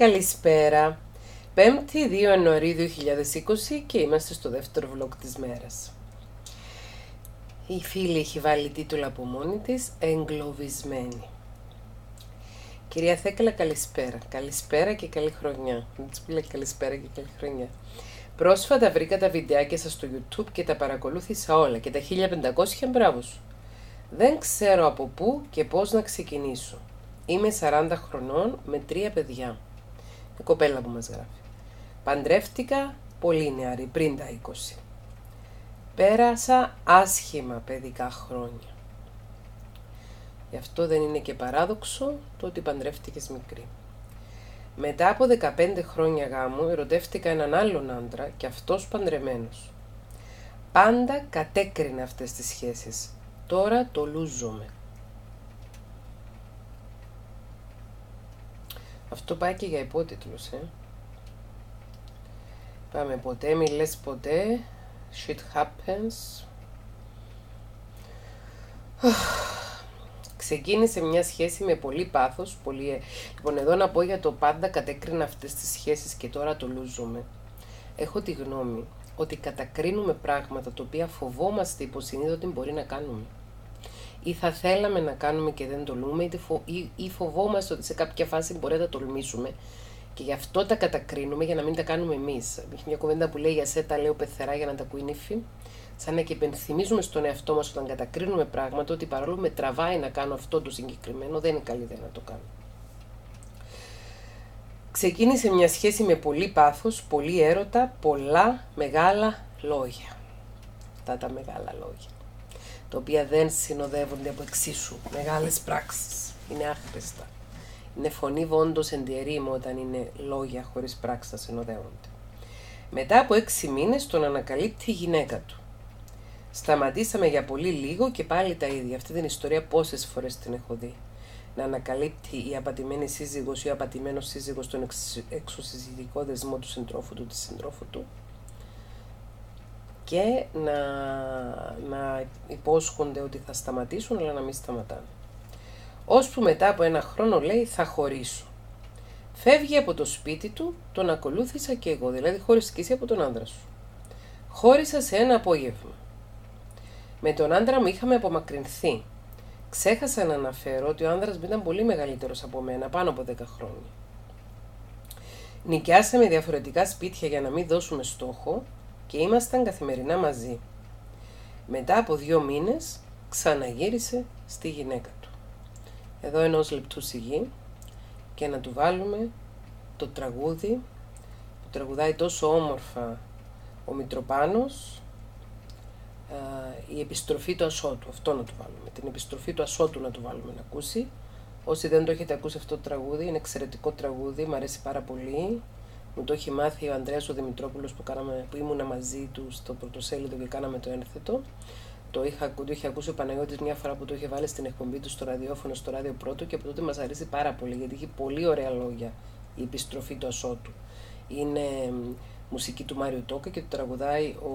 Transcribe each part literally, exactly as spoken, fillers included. Καλησπέρα. πέμπτη, δύο Ιανουαρίου δύο χιλιάδες είκοσι και είμαστε στο δεύτερο vlog της μέρας. Η φίλη έχει βάλει τίτλο από μόνη της, εγκλωβισμένη. Κυρία Θέκλα, καλησπέρα. Καλησπέρα και καλή χρονιά. Δεν της πει καλησπέρα και καλή χρονιά. Πρόσφατα βρήκα τα βιντεάκια σας στο YouTube και τα παρακολούθησα όλα και τα χίλια πεντακόσια μπράβο σου. Δεν ξέρω από πού και πώς να ξεκινήσω. Είμαι σαράντα χρονών με τρία παιδιά. Η κοπέλα που μας γράφει. Παντρεύτηκα πολύ νεαρή, πριν τα είκοσι. Πέρασα άσχημα παιδικά χρόνια. Γι' αυτό δεν είναι και παράδοξο το ότι παντρεύτηκες μικρή. Μετά από δεκαπέντε χρόνια γάμου ερωτεύτηκα έναν άλλον άντρα και αυτός παντρεμένος. Πάντα κατέκρινα αυτές τις σχέσεις. Τώρα το λούζομαι. Αυτό πάει και για υπότιτλους, ε. Πάμε ποτέ, μη λες ποτέ. Shit happens. Ξεκίνησε μια σχέση με πολύ πάθος, πολύ... Λοιπόν, εδώ να πω για το πάντα κατέκρινα αυτές τις σχέσεις και τώρα το λούζομαι. Έχω τη γνώμη ότι κατακρίνουμε πράγματα τα οποία φοβόμαστε υποσυνείδητα ότι μπορεί να κάνουμε. Ή θα θέλαμε να κάνουμε και δεν τολμούμε, ή φοβόμαστε ότι σε κάποια φάση μπορεί να τα τολμήσουμε και γι' αυτό τα κατακρίνουμε για να μην τα κάνουμε εμείς. Έχει μια κουβέντα που λέει για σέ τα λέω πεθερά για να τα ακούει νύφη. Σαν να και υπενθυμίζουμε στον εαυτό μας όταν κατακρίνουμε πράγματα ότι παρόλο με τραβάει να κάνω αυτό το συγκεκριμένο, δεν είναι καλή ιδέα να το κάνω. Ξεκίνησε μια σχέση με πολύ πάθος, πολύ έρωτα, πολλά μεγάλα λόγια. Αυτά τα μεγάλα λόγια. Τα οποία δεν συνοδεύονται από εξίσου μεγάλες πράξεις. Είναι άχρηστα. Είναι φωνή βόντος εν διερήμο όταν είναι λόγια χωρίς πράξεις να συνοδεύονται. Μετά από έξι μήνες τον ανακαλύπτει η γυναίκα του. Σταματήσαμε για πολύ λίγο και πάλι τα ίδια. Αυτή την ιστορία πόσες φορές την έχω δει. Να ανακαλύπτει η απατημένη σύζυγος ή ο απατημένος σύζυγος τον εξωσυζυγικό δεσμό του συντρόφου του, της συντρόφου του. Και να, να υπόσχονται ότι θα σταματήσουν, αλλά να μην σταματάνε. Ώσπου μετά από ένα χρόνο λέει θα χωρίσω. Φεύγει από το σπίτι του, τον ακολούθησα και εγώ, δηλαδή χώρισε και εσύ από τον άντρα σου. Χώρισα σε ένα απόγευμα. Με τον άντρα μου είχαμε απομακρυνθεί. Ξέχασα να αναφέρω ότι ο άντρας μου ήταν πολύ μεγαλύτερος από μένα, πάνω από δέκα χρόνια. Νοικιάσαμε διαφορετικά σπίτια για να μην δώσουμε στόχο και ήμασταν καθημερινά μαζί. Μετά από δύο μήνες ξαναγύρισε στη γυναίκα του. Εδώ ενός λεπτού σιγή και να του βάλουμε το τραγούδι που τραγουδάει τόσο όμορφα ο Μητροπάνος, η επιστροφή του ασώτου, αυτό να του βάλουμε, την επιστροφή του ασώτου να του βάλουμε να ακούσει. Όσοι δεν το έχετε ακούσει αυτό το τραγούδι, είναι εξαιρετικό τραγούδι, μου αρέσει πάρα πολύ. Μου το έχει μάθει ο Ανδρέας ο Δημητρόπουλος που, κάναμε, που ήμουνα μαζί του στο Πρωτοσέλιδο και κάναμε το ένθετο. Το είχα, το είχε ακούσει ο Παναγιώτης μια φορά που το είχε βάλει στην εκπομπή του στο ραδιόφωνο, στο Ράδιο Πρώτο και από τότε μας αρέσει πάρα πολύ γιατί έχει πολύ ωραία λόγια η επιστροφή του ασώτου. Είναι μουσική του Μάριου Τόκα και το τραγουδάει ο...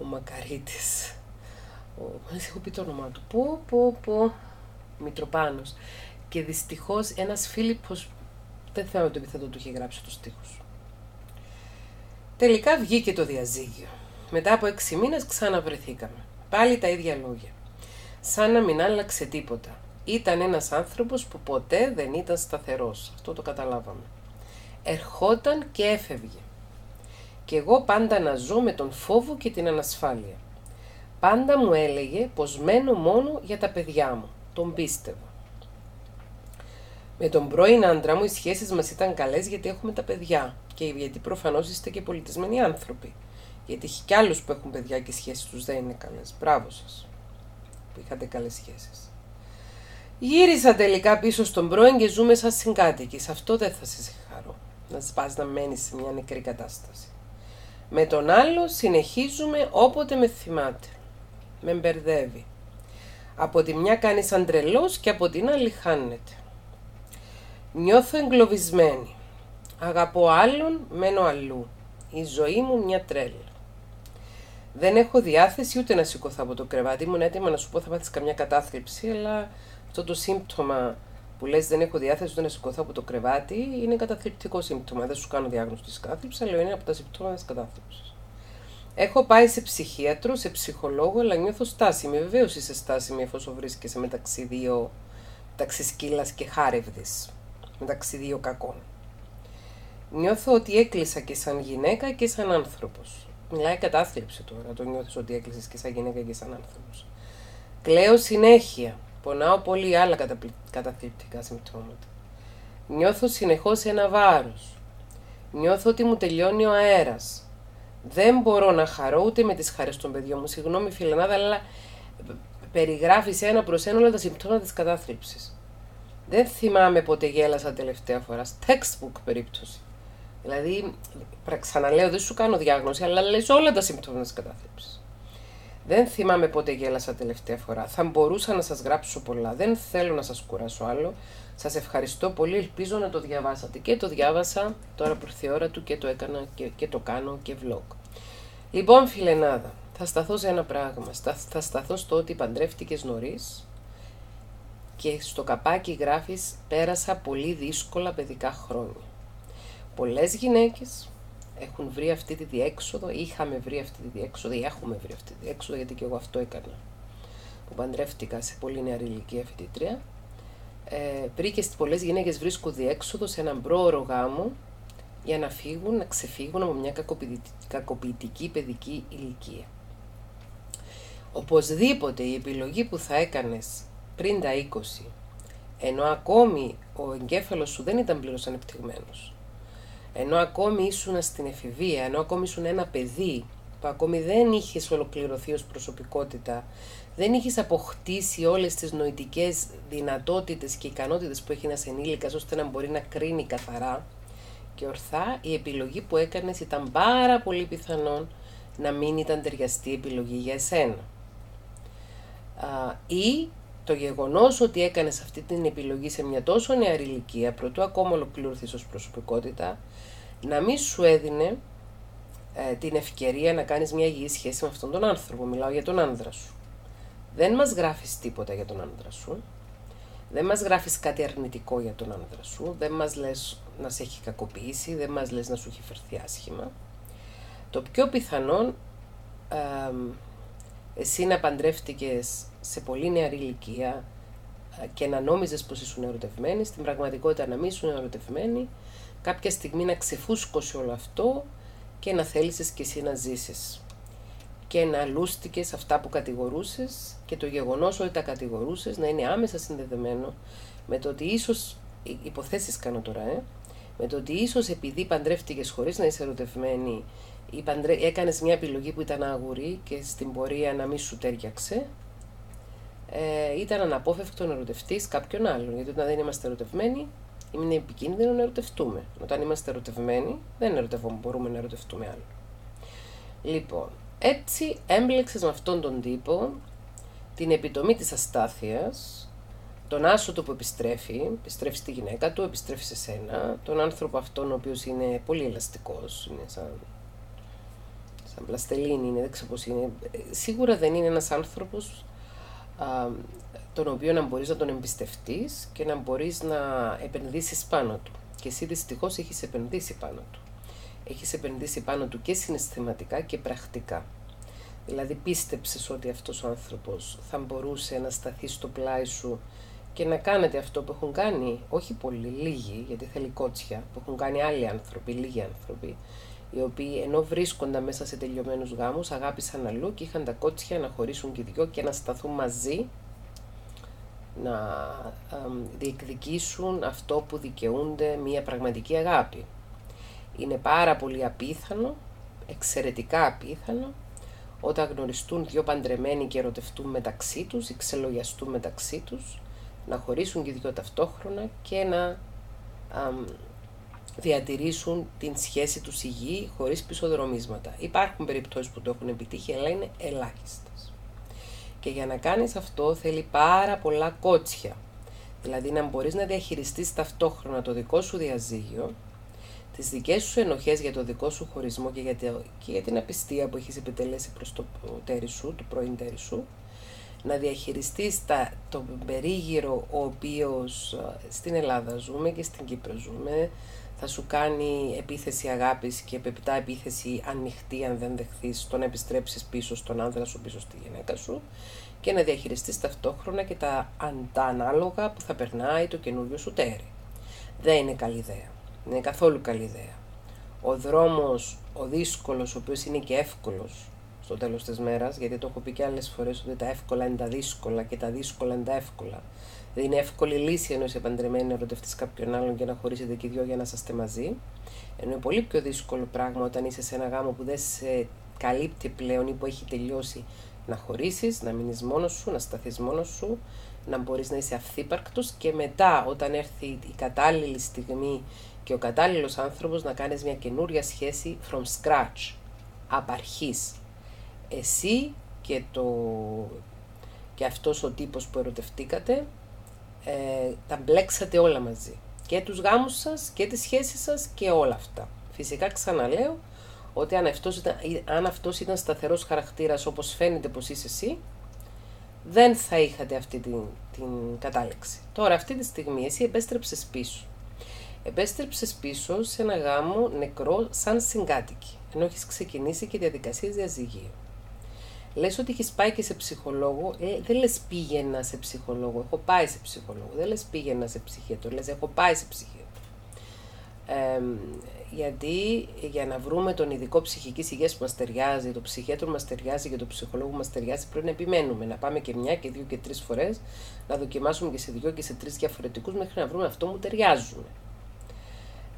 ο Μακαρίτης. Ο... Μας έχω πει το όνομά του. Πω, πω, πω. Μητροπάνος. Και δυστυχώς ένας Φίλιππος, δεν θυμάμαι το επιθέτο, του είχε γράψει τους στίχους. Τελικά βγήκε το διαζύγιο. Μετά από έξι μήνες ξαναβρεθήκαμε. Πάλι τα ίδια λόγια. Σαν να μην άλλαξε τίποτα. Ήταν ένας άνθρωπος που ποτέ δεν ήταν σταθερός. Αυτό το καταλάβαμε. Ερχόταν και έφευγε. Και εγώ πάντα να ζω με τον φόβο και την ανασφάλεια. Πάντα μου έλεγε πως μένω μόνο για τα παιδιά μου. Τον πίστευα. Με τον πρώην άντρα μου οι σχέσεις μας ήταν καλές γιατί έχουμε τα παιδιά και γιατί προφανώς είστε και πολιτισμένοι άνθρωποι. Γιατί έχει κι άλλους που έχουν παιδιά και οι σχέσεις τους δεν είναι καλές. Μπράβο σας που είχατε καλές σχέσεις. Γύρισα τελικά πίσω στον πρώην και ζούμε σαν συγκάτοικοι. Σε αυτό δεν θα σε συγχαρώ. Να σπάς να μένεις σε μια νεκρή κατάσταση. Με τον άλλο συνεχίζουμε όποτε με θυμάται. Με μπερδεύει. Από τη μια κάνει σαν τρελός και από την άλλη χάνεται. Νιώθω εγκλωβισμένη. Αγαπώ άλλον, μένω αλλού. Η ζωή μου μια τρέλα. Δεν έχω διάθεση ούτε να σηκωθώ από το κρεβάτι μου. Είναι έτοιμα να σου πω θα πάθεις καμιά κατάθλιψη, αλλά αυτό το σύμπτωμα που λες δεν έχω διάθεση ούτε να σηκωθώ από το κρεβάτι, είναι καταθλιπτικό σύμπτωμα. Δεν σου κάνω διάγνωση της κατάθλιψης, αλλά είναι από τα συμπτώματα της κατάθλιψης. Έχω πάει σε ψυχίατρο, σε ψυχολόγο, αλλά νιώθω στάσιμη. Βεβαίως είσαι στάσιμη, εφόσον βρίσκεσαι μεταξύ δύο ταξισκύλας και χάρευδης, μεταξύ δύο κακών. Νιώθω ότι έκλεισα και σαν γυναίκα και σαν άνθρωπος. Μιλάει κατάθλιψη τώρα, το νιώθεις ότι έκλεισες και σαν γυναίκα και σαν άνθρωπος. Κλαίω συνέχεια. Πονάω πολύ άλλα καταθλιπτικά συμπτώματα. Νιώθω συνεχώς ένα βάρος. Νιώθω ότι μου τελειώνει ο αέρας. Δεν μπορώ να χαρώ ούτε με τις χαρές των παιδιών μου. Συγγνώμη, φιλανάδα, αλλά περιγράφεις ένα προς ένα όλα τα συμπτώματα της κατάθλιψης. Δεν θυμάμαι πότε γέλασα τελευταία φορά. Textbook περίπτωση. Δηλαδή, ξαναλέω, δεν σου κάνω διάγνωση, αλλά λες όλα τα συμπτώματα της κατάθλιψης. Δεν θυμάμαι πότε γέλασα τελευταία φορά. Θα μπορούσα να σας γράψω πολλά. Δεν θέλω να σας κουράσω άλλο. Σας ευχαριστώ πολύ. Ελπίζω να το διαβάσατε. Και το διάβασα τώρα που ήρθε η ώρα του και το έκανα και, και το κάνω και vlog. Λοιπόν, φιλενάδα, θα σταθώ σε ένα πράγμα. Θα, θα σταθώ στο ότι παντρεύτηκες νωρίς και στο καπάκι γράφεις πέρασα πολύ δύσκολα παιδικά χρόνια. Πολλές γυναίκες έχουν βρει αυτή τη διέξοδο, είχαμε βρει αυτή τη διέξοδο ή έχουμε βρει αυτή τη διέξοδο, γιατί και εγώ αυτό έκανα, που παντρεύτηκα σε πολύ νεαρή ηλικία φοιτήτρια. Ε, Βρήκες πολλές γυναίκες βρίσκουν διέξοδο σε έναν πρόωρο γάμο για να φύγουν, να ξεφύγουν από μια κακοποιητική παιδική ηλικία. Οπωσδήποτε η επιλογή που θα έκανες πριν τα είκοσι, ενώ ακόμη ο εγκέφαλος σου δεν ήταν πλήρως ανεπτυγμένος, ενώ ακόμη ήσουν στην εφηβεία, ενώ ακόμη ήσουν ένα παιδί που ακόμη δεν είχες ολοκληρωθεί ως προσωπικότητα, δεν είχες αποκτήσει όλες τις νοητικές δυνατότητες και ικανότητες που έχει ένας ενήλικας ώστε να μπορεί να κρίνει καθαρά και ορθά, η επιλογή που έκανες ήταν πάρα πολύ πιθανόν να μην ήταν ταιριαστή επιλογή για εσένα. Α, ή το γεγονός ότι έκανες αυτή την επιλογή σε μια τόσο νεαρή ηλικία, προτού ακόμα ολοκληρωθείς ως προσωπικότητα, να μην σου έδινε ε, την ευκαιρία να κάνεις μια υγιή σχέση με αυτόν τον άνθρωπο. Μιλάω για τον άνδρα σου. Δεν μας γράφεις τίποτα για τον άνδρα σου. Δεν μας γράφεις κάτι αρνητικό για τον άνδρα σου. Δεν μας λες να σε έχει κακοποιήσει, δεν μας λες να σου έχει φερθεί άσχημα. Το πιο πιθανόν ε, εσύ να παντρεύτηκες σε πολύ νεαρή ηλικία και να νόμιζες πως ήσουν ερωτευμένη, στην πραγματικότητα να μην ήσουν ερωτευμένη, κάποια στιγμή να ξεφούσκωσε όλο αυτό και να θέλησες κι εσύ να ζήσεις. Και να λούστηκες αυτά που κατηγορούσες και το γεγονός ότι τα κατηγορούσες να είναι άμεσα συνδεδεμένο με το ότι ίσως, υποθέσεις κάνω τώρα, ε, με το ότι ίσως επειδή παντρεύτηκες χωρίς να είσαι ερωτευμένη ή παντρε... έκανες μια επιλογή που ήταν άγουρη και στην πορεία να μην σου τέριαξε, Ε, ήταν αναπόφευκτο να ερωτευτείς κάποιον άλλον. Γιατί όταν δεν είμαστε ερωτευμένοι, είναι επικίνδυνο να ερωτευτούμε. Όταν είμαστε ερωτευμένοι, δεν ερωτευόμαστε, μπορούμε να ερωτευτούμε άλλον. Λοιπόν, έτσι έμπλεξες με αυτόν τον τύπο την επιτομή της αστάθειας, τον άσωτο που επιστρέφει, επιστρέφει στη γυναίκα του, επιστρέφει σε σένα, τον άνθρωπο αυτόν ο οποίος είναι πολύ ελαστικός, είναι σαν. σαν πλαστελίνη, είναι, δεν ξέρω πώς είναι. Σίγουρα δεν είναι ένας άνθρωπος τον οποίο να μπορείς να τον εμπιστευτείς και να μπορείς να επενδύσεις πάνω του. Και εσύ δυστυχώς έχεις επενδύσει πάνω του. Έχεις επενδύσει πάνω του και συναισθηματικά και πρακτικά. Δηλαδή πίστεψες ότι αυτός ο άνθρωπος θα μπορούσε να σταθεί στο πλάι σου και να κάνετε αυτό που έχουν κάνει, όχι πολύ λίγοι, γιατί θέλει κότσια, που έχουν κάνει άλλοι άνθρωποι, λίγοι άνθρωποι, οι οποίοι ενώ βρίσκονταν μέσα σε τελειωμένους γάμους, αγάπησαν αλλού και είχαν τα κότσια να χωρίσουν και οι δυο και να σταθούν μαζί, να α, διεκδικήσουν αυτό που δικαιούνται, μια πραγματική αγάπη. Είναι πάρα πολύ απίθανο, εξαιρετικά απίθανο, όταν γνωριστούν δύο παντρεμένοι και ερωτευτούν μεταξύ τους ή ξελογιαστούν μεταξύ τους, να χωρίσουν και οι δυο ταυτόχρονα και να... Α, διατηρήσουν την σχέση τους υγιή χωρίς πισωδρομίσματα. Υπάρχουν περιπτώσεις που το έχουν επιτύχει, αλλά είναι ελάχιστες. Και για να κάνεις αυτό θέλει πάρα πολλά κότσια. Δηλαδή να μπορείς να διαχειριστείς ταυτόχρονα το δικό σου διαζύγιο, τις δικές σου ενοχές για το δικό σου χωρισμό και για την απιστία που έχεις επιτελέσει προς το τέρι σου, το πρώην τέρι σου, να διαχειριστείς τα, τον περίγυρο ο οποίος στην Ελλάδα ζούμε και στην Κύπρο ζούμε, θα σου κάνει επίθεση αγάπης και πεπτά επίθεση ανοιχτή αν δεν δεχθείς, το να επιστρέψεις πίσω στον άνδρα σου, πίσω στη γυναίκα σου, και να διαχειριστείς ταυτόχρονα και τα, τα ανάλογα που θα περνάει το καινούριο σου τέρι. Δεν είναι καλή ιδέα, δεν είναι καθόλου καλή ιδέα. Ο δρόμος, ο δύσκολος, ο οποίος είναι και εύκολος στο τέλος της μέρας, γιατί το έχω πει και άλλες φορές ότι τα εύκολα είναι τα δύσκολα και τα δύσκολα είναι τα εύκολα. Δηλαδή είναι εύκολη λύση ενώ είσαι παντρεμένοι να ερωτευτείς κάποιον άλλον και να χωρίσετε και οι δυο για να είστε μαζί. Ενώ είναι πολύ πιο δύσκολο πράγμα όταν είσαι σε ένα γάμο που δεν σε καλύπτει πλέον ή που έχει τελειώσει, να χωρίσεις, να μείνεις μόνος σου, να σταθείς μόνος σου, να μπορείς να είσαι αυθύπαρκτος και μετά όταν έρθει η κατάλληλη στιγμή και ο κατάλληλος άνθρωπος να κάνεις μια καινούρια σχέση from scratch, απ' αρχής. Εσύ και, το... και αυτός ο τύπος που ερωτευτήκατε, ε, τα μπλέξατε όλα μαζί. Και τους γάμους σας και τις σχέσεις σας και όλα αυτά. Φυσικά ξαναλέω ότι αν αυτός ήταν, αν αυτός ήταν σταθερός χαρακτήρας όπως φαίνεται πως είσαι εσύ, δεν θα είχατε αυτή την, την κατάληξη. Τώρα αυτή τη στιγμή εσύ επέστρεψες πίσω. Επέστρεψες πίσω σε ένα γάμο νεκρό σαν συγκάτοικη, ενώ έχεις ξεκινήσει και διαδικασίες διαζυγίου. Λες ότι έχεις πάει και σε ψυχολόγο, ε, δεν λες πήγαινα σε ψυχολόγο, έχω πάει σε ψυχολόγο, δεν λες πήγαινα σε ψυχίατρο, λες έχω πάει σε ψυχίατρο. Ε, γιατί για να βρούμε τον ειδικό ψυχικής υγείας που μας ταιριάζει, το ψυχίατρο μας ταιριάζει και το ψυχολόγο μας ταιριάζει, πρέπει να επιμένουμε, να πάμε και μια και δύο και τρεις φορές, να δοκιμάσουμε και σε δύο και σε τρεις διαφορετικούς μέχρι να βρούμε αυτό που ταιριάζουμε.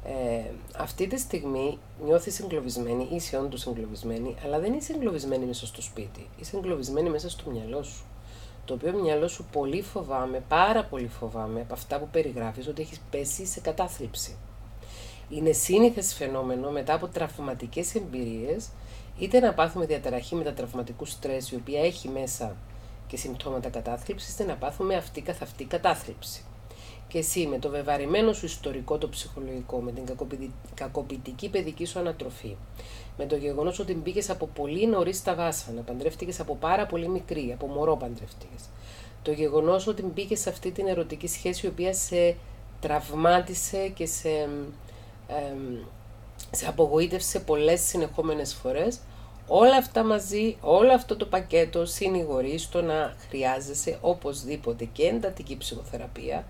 Ε, αυτή τη στιγμή νιώθεις εγκλωβισμένη, είσαι όντως εγκλωβισμένη, αλλά δεν είσαι εγκλωβισμένη μέσα στο σπίτι, είσαι εγκλωβισμένη μέσα στο μυαλό σου, το οποίο μυαλό σου πολύ φοβάμαι, πάρα πολύ φοβάμαι από αυτά που περιγράφεις ότι έχεις πέσει σε κατάθλιψη. Είναι σύνηθες φαινόμενο μετά από τραυματικές εμπειρίες, είτε να πάθουμε διαταραχή μετατραυματικού στρες, η οποία έχει μέσα και συμπτώματα κατάθλιψης, είτε να πάθουμε αυτή καθ' αυτή κατάθλιψη. Και εσύ με το βεβαρημένο σου ιστορικό, το ψυχολογικό, με την κακοποιητική παιδική σου ανατροφή, με το γεγονός ότι μπήκες από πολύ νωρίς στα βάσανα, παντρεύτηκες από πάρα πολύ μικρή, από μωρό παντρεύτηκες, το γεγονός ότι μπήκες σε αυτή την ερωτική σχέση η οποία σε τραυμάτισε και σε, ε, σε απογοήτευσε πολλές συνεχόμενες φορές, όλα αυτά μαζί, όλο αυτό το πακέτο συνηγορεί στο να χρειάζεσαι οπωσδήποτε και εντατική ψυχοθεραπεία,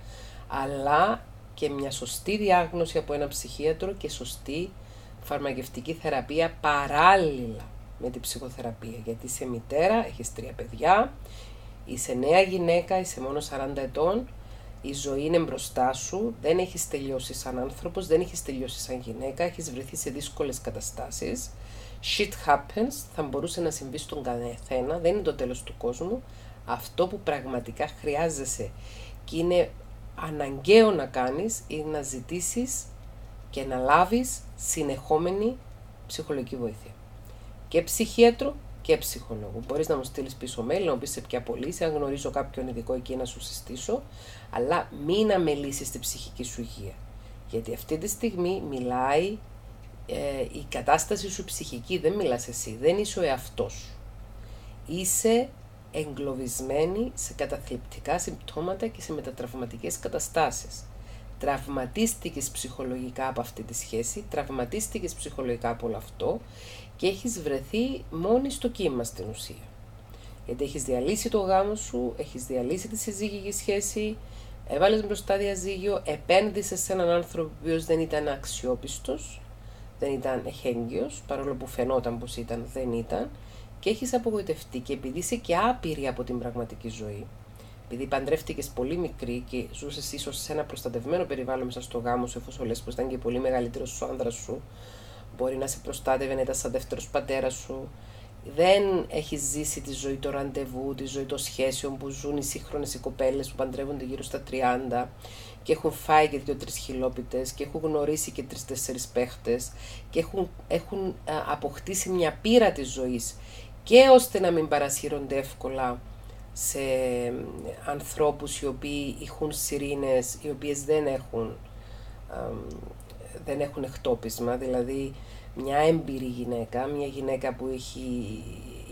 αλλά και μια σωστή διάγνωση από έναν ψυχίατρο και σωστή φαρμακευτική θεραπεία παράλληλα με την ψυχοθεραπεία. Γιατί είσαι μητέρα, έχεις τρία παιδιά, είσαι νέα γυναίκα, είσαι μόνο σαράντα ετών, η ζωή είναι μπροστά σου, δεν έχεις τελειώσει σαν άνθρωπος, δεν έχεις τελειώσει σαν γυναίκα, έχεις βρεθεί σε δύσκολες καταστάσεις. Shit happens, θα μπορούσε να συμβεί στον καθένα, δεν είναι το τέλος του κόσμου. Αυτό που πραγματικά χρειάζεσαι και είναι αναγκαίο να κάνεις είναι να ζητήσεις και να λάβεις συνεχόμενη ψυχολογική βοήθεια. Και ψυχίατρο και ψυχολόγο. Μπορείς να μου στείλεις πίσω mail, να μου πεις σε ποια πωλήση, αν γνωρίζω κάποιον ειδικό εκεί να σου συστήσω, αλλά μην αμελήσεις την ψυχική σου υγεία. Γιατί αυτή τη στιγμή μιλάει ε, η κατάσταση σου ψυχική, δεν μιλάς εσύ, δεν είσαι ο εαυτός σου. Είσαι εγκλωβισμένη σε καταθλιπτικά συμπτώματα και σε μετατραυματικές καταστάσεις. Τραυματίστηκες ψυχολογικά από αυτή τη σχέση, τραυματίστηκες ψυχολογικά από όλο αυτό και έχεις βρεθεί μόνη στο κύμα στην ουσία. Γιατί έχεις διαλύσει το γάμο σου, έχεις διαλύσει τη συζύγικη σχέση, έβαλες μπροστά διαζύγιο, επένδυσες σε έναν άνθρωπο ο οποίος δεν ήταν αξιόπιστος, δεν ήταν εχέγγυος, παρόλο που φαινόταν πως ήταν, δεν ήταν. Και έχεις απογοητευτεί και επειδή είσαι και άπειρη από την πραγματική ζωή, επειδή παντρεύτηκες πολύ μικρή και ζούσες ίσως σε ένα προστατευμένο περιβάλλον μέσα στο γάμο σου, εφόσον λες πως ήταν και πολύ μεγαλύτερος ο άνδρας σου, μπορεί να σε προστάτευε, να ήταν σαν δεύτερος πατέρας σου, δεν έχεις ζήσει τη ζωή των ραντεβού, τη ζωή των σχέσεων που ζουν οι σύγχρονες οι κοπέλες που παντρεύονται γύρω στα τριάντα και έχουν φάει και δύο-τρεις χιλόπιτες και έχουν γνωρίσει και τρεις-τέσσερις παίχτες και έχουν, έχουν αποκτήσει μια πείρα της ζωής. Και ώστε να μην παρασύρονται εύκολα σε ανθρώπους οι οποίοι έχουν σειρήνες, οι οποίες δεν έχουν, δεν έχουν εκτόπισμα, δηλαδή μια έμπειρη γυναίκα, μια γυναίκα που έχει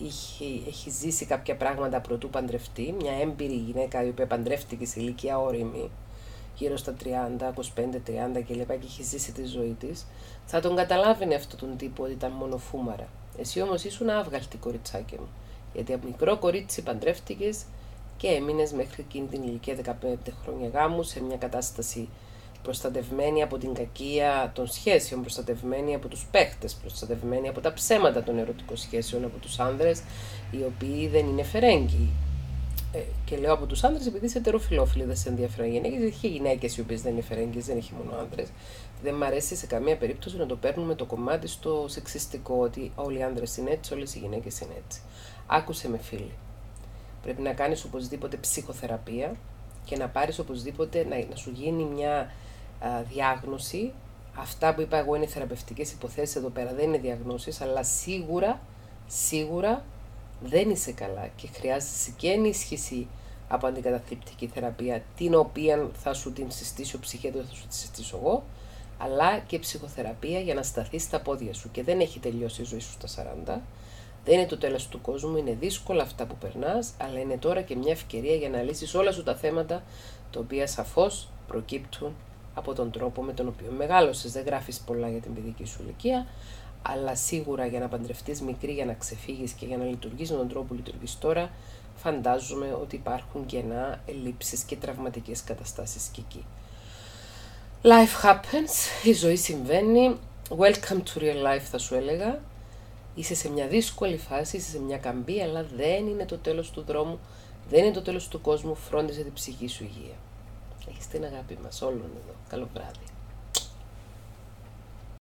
είχε, έχει ζήσει κάποια πράγματα προτού παντρευτεί, μια έμπειρη γυναίκα η οποία παντρεύτηκε σε ηλικία όριμη, γύρω στα τριάντα, είκοσι πέντε, τριάντα κλπ. Και έχει ζήσει τη ζωή της, θα τον καταλάβαινε αυτόν τον τύπο ότι ήταν μόνο φούμαρα. Εσύ όμως ήσουν άβγαλτη, κοριτσάκι μου, γιατί από μικρό κορίτσι παντρεύτηκες και έμεινες μέχρι εκείνη την ηλικία δεκαπέντε χρόνια γάμου σε μια κατάσταση προστατευμένη από την κακία των σχέσεων, προστατευμένη από τους παίχτες, προστατευμένη από τα ψέματα των ερωτικών σχέσεων, από τους άνδρες οι οποίοι δεν είναι φερέγγιοι. Ε, και λέω από τους άνδρες επειδή είσαι ετεροφιλόφιλοι, δεν σε ενδιαφέρουν γυναίκες, γιατί έχει γυναίκες οι οποίες δεν είναι φερέγγιες, δεν έχει μόνο άνδρες. Δεν μ' αρέσει σε καμία περίπτωση να το παίρνουμε το κομμάτι στο σεξιστικό, ότι όλοι οι άνδρες είναι έτσι, όλες οι γυναίκες είναι έτσι. Άκουσε με, φίλη. Πρέπει να κάνεις οπωσδήποτε ψυχοθεραπεία και να πάρεις οπωσδήποτε να, να σου γίνει μια α, διάγνωση. Αυτά που είπα εγώ είναι θεραπευτικές υποθέσεις εδώ πέρα, δεν είναι διαγνώσεις, αλλά σίγουρα, σίγουρα δεν είσαι καλά και χρειάζεσαι και ενίσχυση από αντικαταθλιπτική θεραπεία, την οποία θα σου την συστήσει ο ψυχίατρος, θα σου τη συστήσω εγώ, αλλά και ψυχοθεραπεία για να σταθείς στα πόδια σου. Και δεν έχει τελειώσει η ζωή σου στα σαράντα. Δεν είναι το τέλος του κόσμου, είναι δύσκολα αυτά που περνάς, αλλά είναι τώρα και μια ευκαιρία για να λύσεις όλα σου τα θέματα, τα οποία σαφώς προκύπτουν από τον τρόπο με τον οποίο μεγάλωσες. Δεν γράφεις πολλά για την παιδική σου ηλικία, αλλά σίγουρα για να παντρευτείς μικρή, για να ξεφύγεις και για να λειτουργείς με τον τρόπο που λειτουργείς τώρα, φαντάζομαι ότι υπάρχουν κενά, ελλείψεις και τραυματικές καταστάσεις και εκεί. Life happens, η ζωή συμβαίνει, welcome to real life θα σου έλεγα. Είσαι σε μια δύσκολη φάση, είσαι σε μια καμπή, αλλά δεν είναι το τέλος του δρόμου, δεν είναι το τέλος του κόσμου, φρόντιζε την ψυχή σου υγεία. Έχεις την αγάπη μας όλων εδώ. Καλό βράδυ.